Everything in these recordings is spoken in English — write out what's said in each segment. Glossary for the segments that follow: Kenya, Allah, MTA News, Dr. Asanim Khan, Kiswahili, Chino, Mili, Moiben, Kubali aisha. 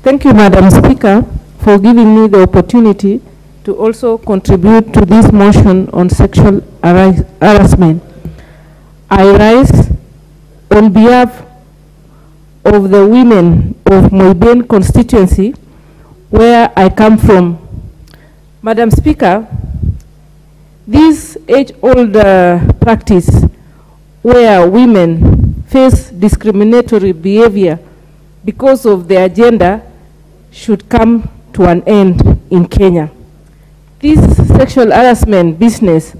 Thank you, Madam Speaker, for giving me the opportunity to also contribute to this motion on sexual harassment. I rise on behalf of the women of Moiben constituency, where I come from. Madam Speaker, this age-old practice where women face discriminatory behavior because of their gender should come to an end in Kenya. This sexual harassment business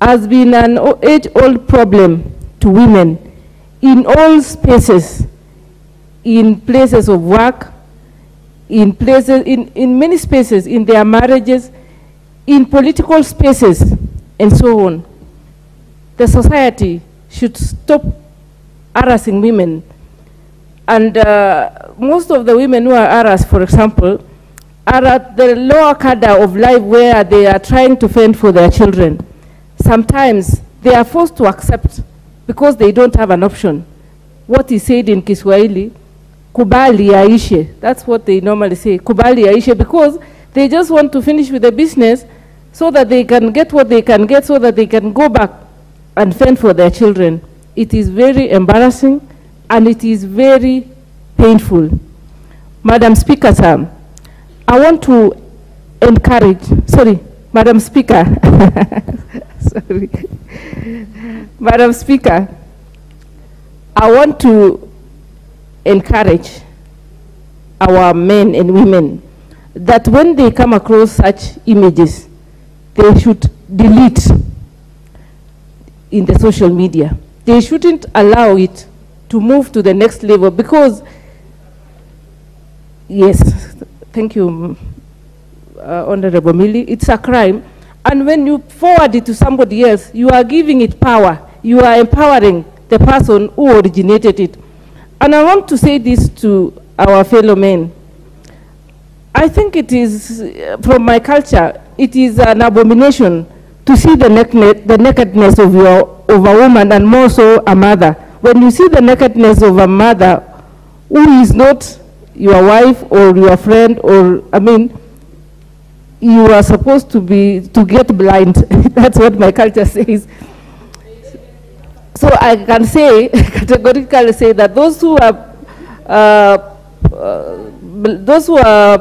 has been an age-old problem to women in all spaces, in places of work, in many spaces, in their marriages, in political spaces, and so on. The society should stop harassing women. And most of the women who are harassed, for example, are at the lower cadre of life where they are trying to fend for their children. Sometimes they are forced to accept because they don't have an option. What is said in Kiswahili, Kubali aisha, that's what they normally say, Kubali aisha, because they just want to finish with the business so that they can get what they can get, so that they can go back and fend for their children. It is very embarrassing and it is very painful. Madam Speaker, sir, I want to encourage, sorry, Madam Speaker, sorry, Madam Speaker, I want to encourage our men and women that when they come across such images, they should delete in the social media. They shouldn't allow it to move to the next level because, yes, thank you, Honorable Mili, it's a crime. And when you forward it to somebody else, you are giving it power. You are empowering the person who originated it. And I want to say this to our fellow men. I think it is, from my culture, it is an abomination to see the nakedness of a woman, and more so a mother. When you see the nakedness of a mother who is not your wife or your friend, or, I mean, you are supposed to get blind. That's what my culture says. So I can say, categorically say, that those who are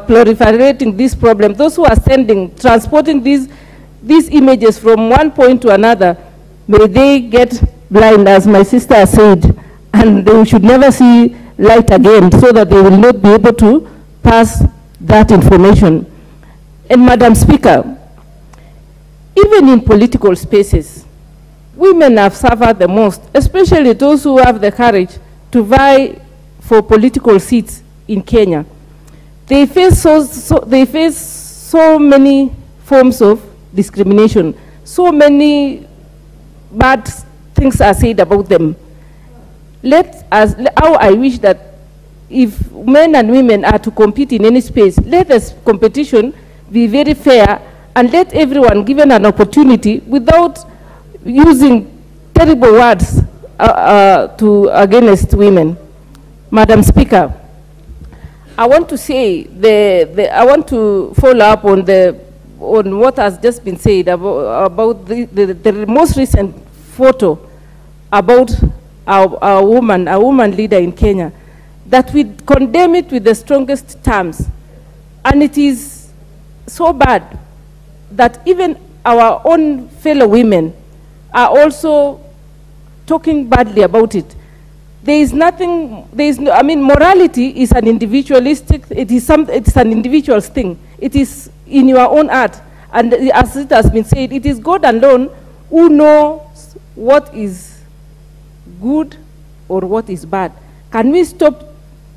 proliferating this problem, those who are sending, transporting these images from one point to another, may they get blind, as my sister said, and they should never see light again, so that they will not be able to pass that information. And Madam Speaker, even in political spaces, women have suffered the most, especially those who have the courage to vie for political seats in Kenya. They face so many forms of discrimination. So many bad things are said about them. How I wish that if men and women are to compete in any space, let this competition be very fair and let everyone given an opportunity without using terrible words against women. Madam Speaker, I want to say I want to follow up on what has just been said about the most recent photo about a woman leader in Kenya, that we condemn it with the strongest terms, and it is so bad that even our own fellow women are also talking badly about it. Morality is an individualistic, it's an individual's thing. It is in your own heart. And as it has been said, it is God alone who knows what is good or what is bad. Can we stop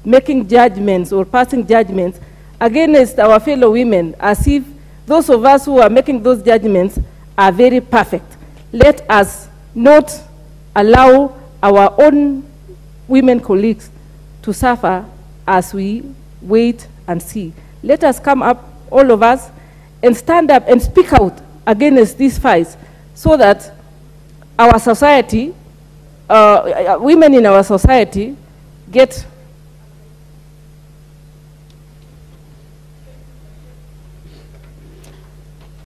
making judgments or passing judgments against our fellow women as if those of us who are making those judgments are very perfect? Let us not allow our own women colleagues to suffer as we wait and see. Let us come up, all of us, and stand up and speak out against these fights so that our society, women in our society, get